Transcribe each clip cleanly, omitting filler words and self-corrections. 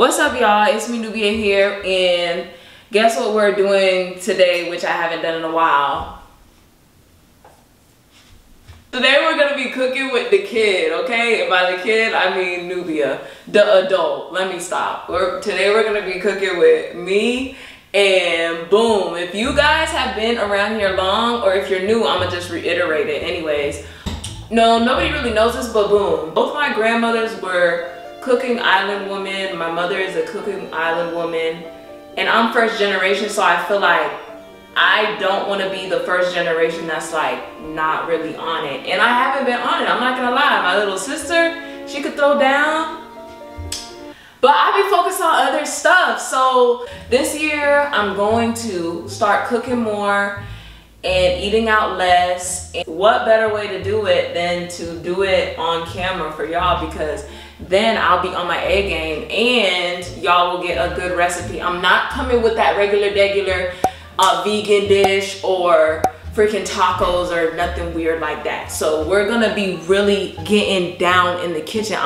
What's up, y'all? It's me, Nubia, here, and guess what we're doing today, which I haven't done in a while. Today we're gonna be cooking with the kid, okay? And by the kid, I mean Nubia, the adult. Let me stop. Today we're gonna be cooking with me and Boom. If you guys have been around here long, or if you're new, I'ma just reiterate it anyways. No, nobody really knows this, but Boom. Both my grandmothers were cooking island women. My mother is a cooking island woman. And I'm first generation, so I feel like I don't want to be the first generation that's like not really on it. And I haven't been on it, I'm not gonna lie. My little sister, she could throw down, but I be focused on other stuff. So this year I'm going to start cooking more and eating out less. And what better way to do it than to do it on camera for y'all, because then I'll be on my A game and y'all will get a good recipe. I'm not coming with that regular vegan dish or freaking tacos or nothing weird like that. So we're gonna be really getting down in the kitchen.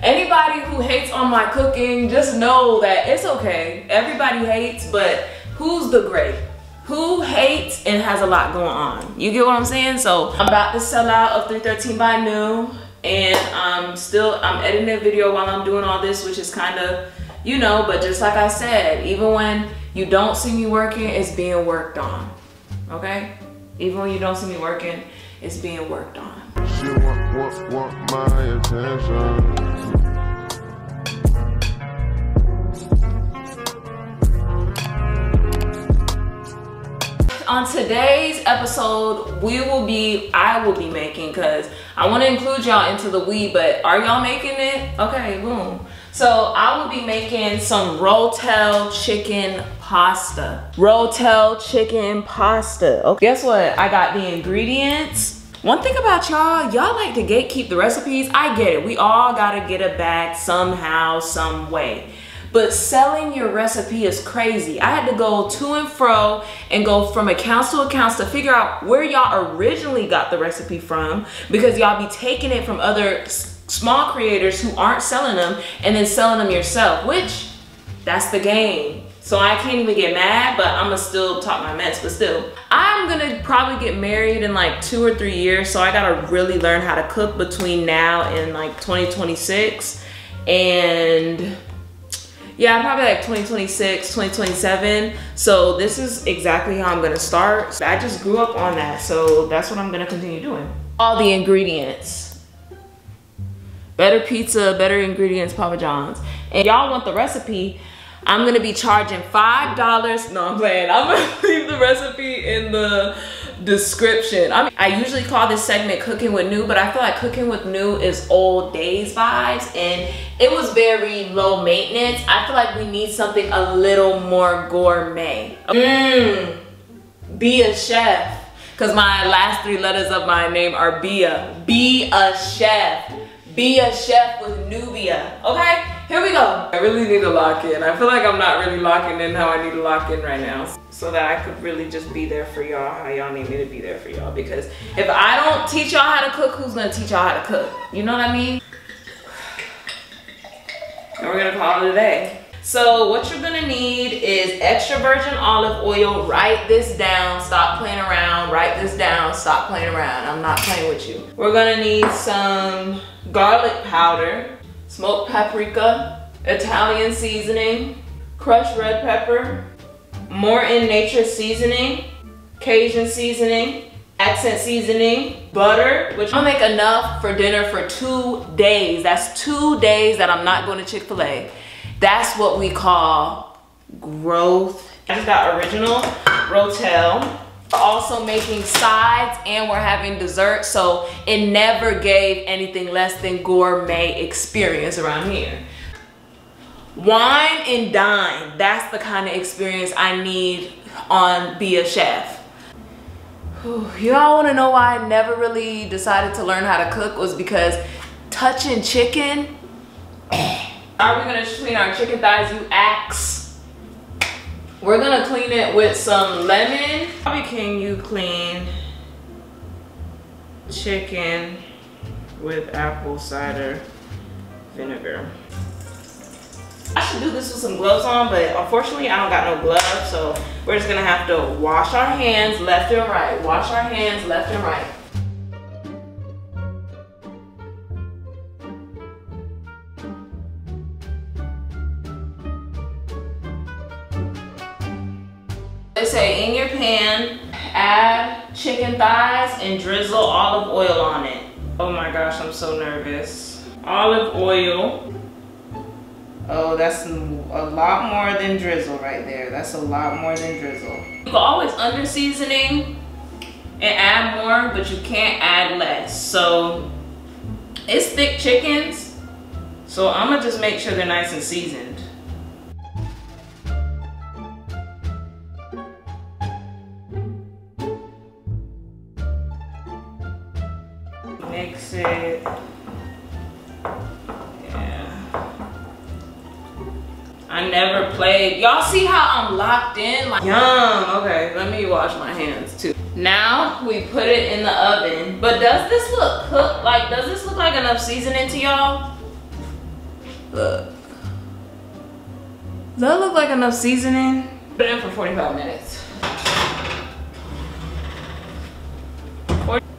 Anybody who hates on my cooking, just know that it's okay. Everybody hates, but who's the great? Who hates and has a lot going on? You get what I'm saying? So I'm about to sell out of 313 by noon. And I'm editing a video while I'm doing all this, which is kind of, you know, but just like I said, even when you don't see me working, it's being worked on, okay? Even when you don't see me working, it's being worked on. She want my attention. On today's episode, I will be making, because I want to include y'all into the we, but are y'all making it? Okay, Boom. So I will be making some Rotel chicken pasta. Rotel chicken pasta. Okay. Guess what? I got the ingredients. One thing about y'all like to gatekeep the recipes. I get it. We all gotta get a bag somehow, some way. But selling your recipe is crazy. I had to go to and fro and go from accounts to accounts to figure out where y'all originally got the recipe from, because y'all be taking it from other small creators who aren't selling them and then selling them yourself, which that's the game. So I can't even get mad, but I'ma still talk my mess, but still. I'm gonna probably get married in like 2 or 3 years, so I gotta really learn how to cook between now and like 2026. And yeah, probably like 2026, 2027. So this is exactly how I'm gonna start. I just grew up on that, so that's what I'm gonna continue doing. All the ingredients. Better pizza, better ingredients, Papa John's. And y'all want the recipe, I'm gonna be charging $5. No, I'm playing. I'm gonna leave the recipe in the description. I mean, I usually call this segment Cooking with New, but I feel like Cooking with New is old days vibes, and it was very low maintenance. I feel like we need something a little more gourmet. Be a chef, because my last 3 letters of my name are Bia. Be a chef. Be a chef with Nubia, okay? Here we go. I really need to lock in. I feel like I'm not really locking in how I need to lock in right now, so that I could really just be there for y'all how y'all need me to be there for y'all. Because if I don't teach y'all how to cook, who's gonna teach y'all how to cook? You know what I mean? And we're gonna call it a day. So what you're gonna need is extra virgin olive oil. Write this down, stop playing around. Write this down, stop playing around. I'm not playing with you. We're gonna need some garlic powder, smoked paprika, Italian seasoning, crushed red pepper, Morton Nature's seasoning, CAJUN seasoning, ACCENT seasoning, butter, which I'll make enough for dinner for 2 days. That's 2 days that I'm not going to Chick-fil-A. That's what we call growth. I just got original Rotel. We're also making sides and we're having dessert, so it never gave anything less than gourmet experience around here. Wine and dine, that's the kind of experience I need on Be a Chef. Y'all wanna know why I never really decided to learn how to cook? Was because touching chicken. Are we gonna clean our chicken thighs, you axe? We're gonna clean it with some lemon. How can you clean chicken with apple cider vinegar? I should do this with some gloves on, but unfortunately I don't got no gloves, so we're just gonna have to wash our hands left and right. Wash our hands left and right. They say in your pan, add chicken thighs and drizzle olive oil on it. Oh my gosh, I'm so nervous. Olive oil. Oh, that's a lot more than drizzle right there. That's a lot more than drizzle. You can always under seasoning and add more, but you can't add less. So it's thick chickens, so I'm gonna just make sure they're nice and seasoned. Mix it. Yeah. I never played. Y'all see how I'm locked in? Like, yum. Okay, let me wash my hands too. Now we put it in the oven. But does this look cooked? Like, does this look like enough seasoning to y'all? Look. Does that look like enough seasoning? Put it in for 45 minutes.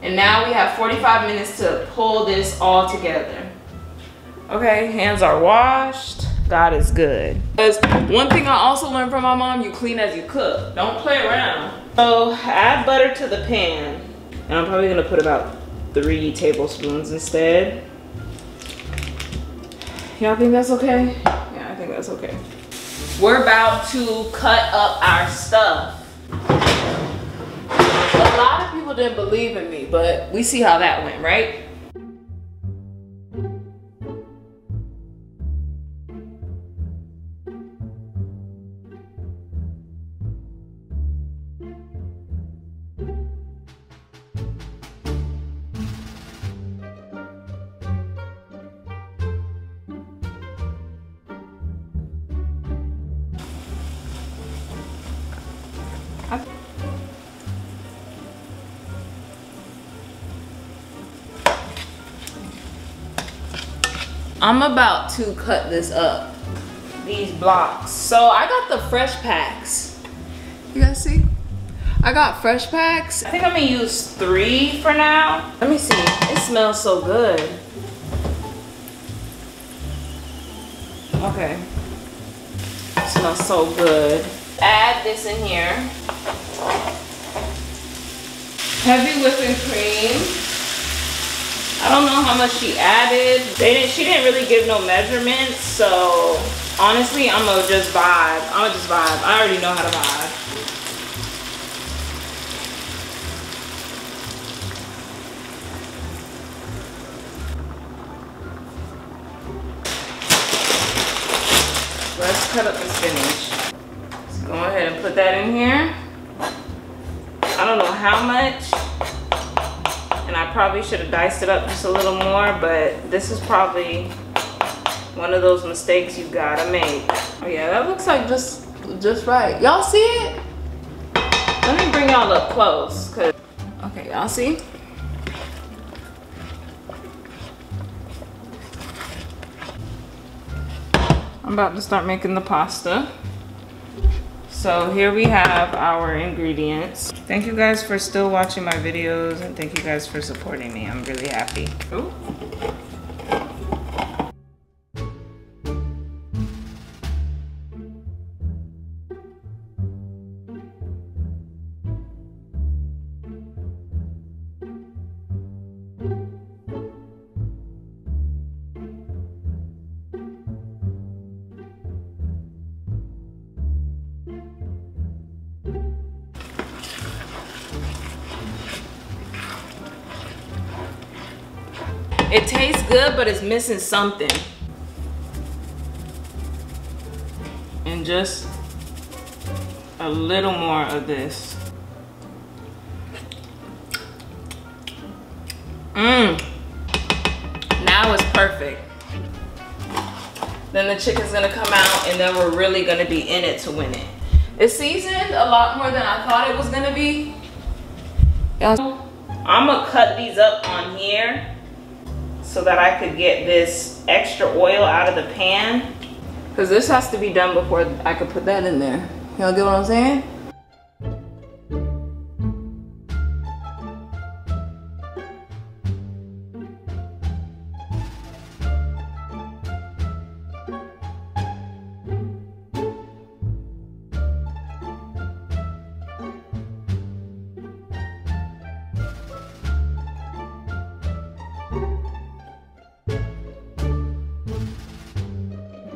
And now we have 45 minutes to pull this all together. Okay, hands are washed. God is good. Because one thing I also learned from my mom, you clean as you cook. Don't play around. So add butter to the pan. And I'm probably gonna put about 3 tablespoons instead. Y'all think that's okay? Yeah, I think that's okay. We're about to cut up our stuff. A lot of people didn't believe in me, but we see how that went, right? I'm about to cut this up, these blocks. So I got the fresh packs. You guys see? I got fresh packs. I think I'm gonna use 3 for now. Let me see, it smells so good. Okay, it smells so good. Add this in here. Heavy whipping cream. I don't know how much she added. She didn't really give no measurements, so honestly, I'm gonna just vibe. I'm gonna just vibe. I already know how to vibe. Let's cut up the spinach. Let's go ahead and put that in here. I don't know how much. And I probably should have diced it up just a little more, but this is probably one of those mistakes you gotta make. Oh yeah, that looks like just right. Y'all see it? Let me bring y'all up close, cause okay, y'all see? I'm about to start making the pasta. So here we have our ingredients. Thank you guys for still watching my videos, and thank you guys for supporting me. I'm really happy. Ooh. It tastes good, but it's missing something. And just a little more of this. Mmm. Now it's perfect. Then the chicken's gonna come out, and then we're really gonna be in it to win it. It's seasoned a lot more than I thought it was gonna be. I'm gonna cut these up on here, so that I could get this extra oil out of the pan. Because this has to be done before I could put that in there. Y'all get what I'm saying?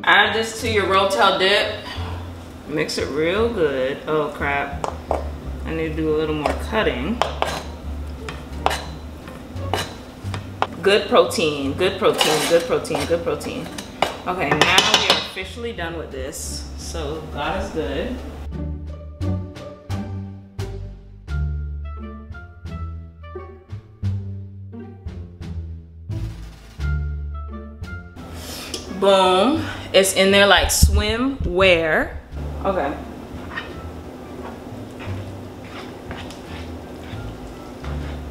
Add this to your Rotel dip. Mix it real good. Oh crap. I need to do a little more cutting. Good protein, good protein, good protein, good protein. Okay, now we are officially done with this. So God is good. Boom. It's in there like swimwear. Okay.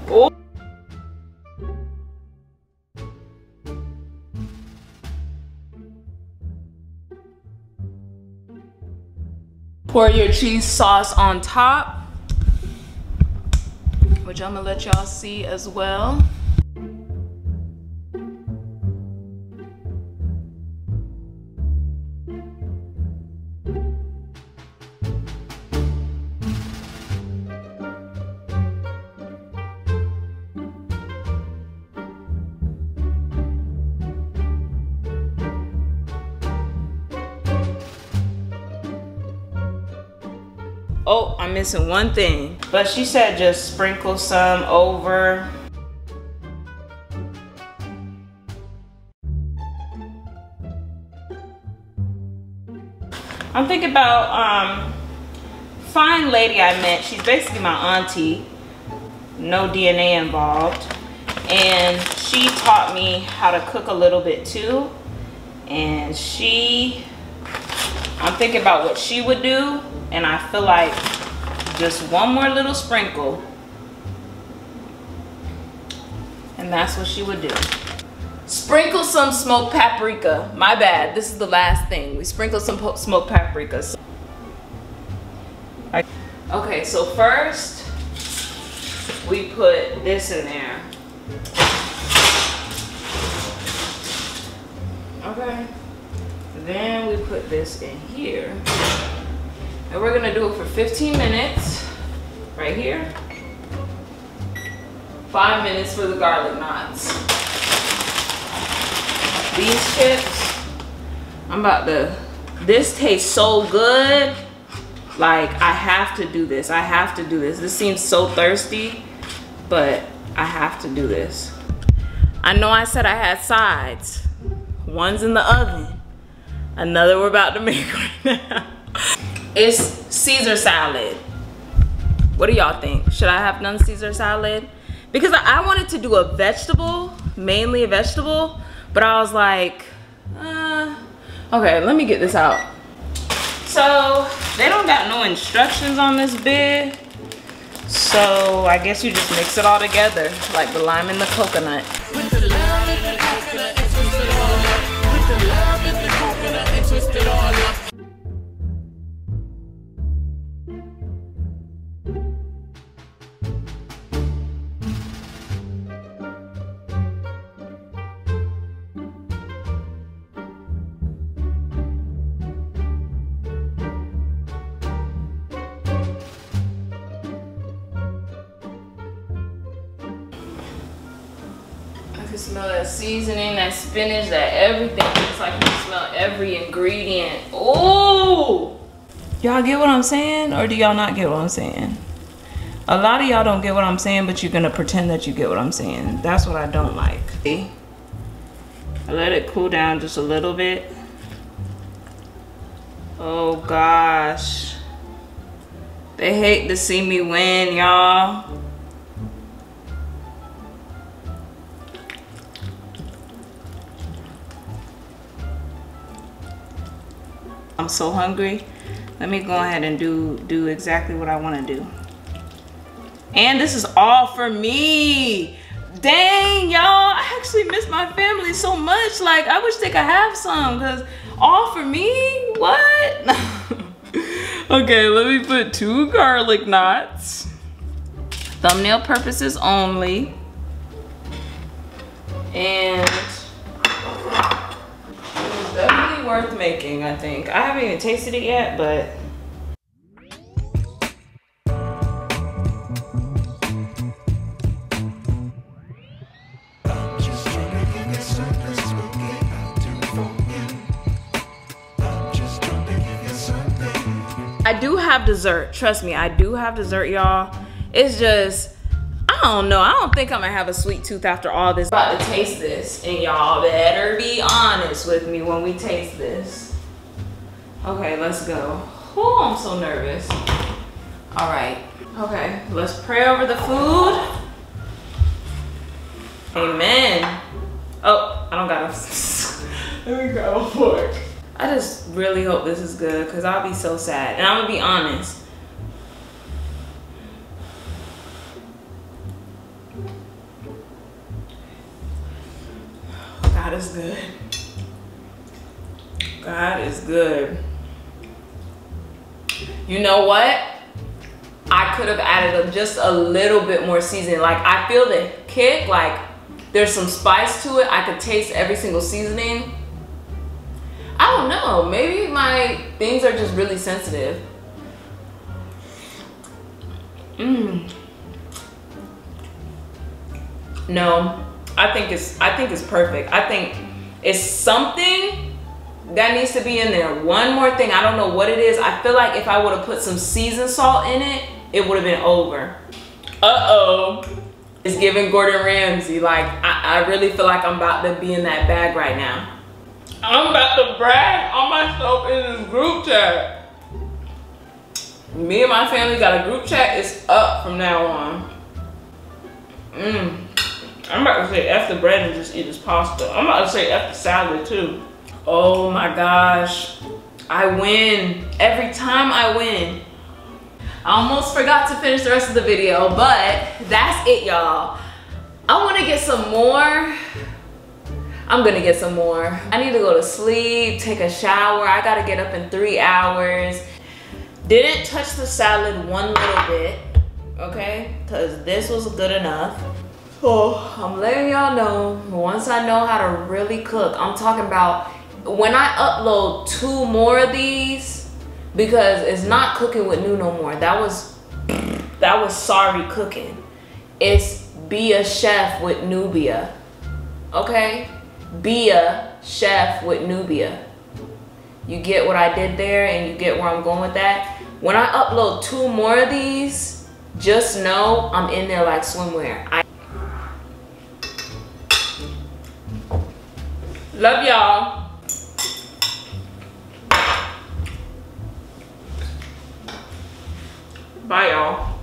Oh. Pour your cheese sauce on top, which I'm gonna let y'all see as well. Oh, I'm missing one thing. But she said just sprinkle some over. I'm thinking about fine lady I met. She's basically my auntie. No DNA involved. And she taught me how to cook a little bit too. And I'm thinking about what she would do. And I feel like just one more little sprinkle. And that's what she would do. Sprinkle some smoked paprika. My bad, this is the last thing. We sprinkle some smoked paprika. Okay, so first we put this in there. Okay. Then we put this in here. And we're gonna do it for 15 minutes, right here. 5 minutes for the garlic knots. These chips, this tastes so good. Like, I have to do this, I have to do this. This seems so thirsty, but I have to do this. I know I said I had sides. One's in the oven, another we're about to make right now. It's Caesar salad. What do y'all think? Should I have done Caesar salad? Because I wanted to do a vegetable, mainly a vegetable, but I was like, okay, let me get this out. So they don't got no instructions on this bid. So I guess you just mix it all together, like the lime and the coconut. With the lime and the coconut and twist it all up. With the lime and the coconut and twist it all up. Smell that seasoning, that spinach, that everything. It's like you smell every ingredient. Oh, y'all get what I'm saying, or do y'all not get what I'm saying? A lot of y'all don't get what I'm saying, but you're gonna pretend that you get what I'm saying. That's what I don't like. See, I let it cool down just a little bit. Oh gosh, they hate to see me win, y'all. I'm so hungry. Let me go ahead and do exactly what I want to do. And this is all for me. Dang, y'all, I actually miss my family so much. Like, I wish they could have some, because All for me? What? Okay, let me put 2 garlic knots. Thumbnail purposes only. And it was definitely worth making, I think. I haven't even tasted it yet, but. I do have dessert, trust me, I do have dessert, y'all. It's just, I don't know, I don't think I'm gonna have a sweet tooth after all this. I'm about to taste this, and y'all better be honest with me when we taste this. Okay, let's go. Oh, I'm so nervous. All right, okay, let's pray over the food. Amen. Oh, I don't gotta, let me grab a fork. I just really hope this is good, because I'll be so sad. And I'm going to be honest. God is good. God is good. You know what? I could have added just a little bit more seasoning. Like, I feel the kick. Like, there's some spice to it. I could taste every single seasoning. I don't know, maybe my things are just really sensitive. No, I think it's perfect. I think it's something that needs to be in there. One more thing, I don't know what it is. I feel like if I would have put some seasoned salt in it, it would have been over. Uh-oh. It's giving Gordon Ramsay. Like, I really feel like I'm about to be in that bag right now. I'm about to brag on myself in this group chat. Me and my family got a group chat. It's up from now on. I'm about to say F the bread and just eat this pasta. I'm about to say F the salad too. Oh my gosh. I win. Every time I win. I almost forgot to finish the rest of the video, but that's it, y'all. I want to get some more. I'm gonna get some more. I need to go to sleep, take a shower. I gotta get up in 3 hours. Didn't touch the salad one little bit, okay? Cause this was good enough. Oh, I'm letting y'all know, once I know how to really cook, I'm talking about when I upload 2 more of these, because it's not cooking with new no more. That was sorry cooking. It's Be a Chef with Nubia, okay? Be a Chef with Nubia. You get what I did there, and you get where I'm going with that. When I upload 2 more of these, just know I'm in there like swimwear. I love y'all. Bye y'all.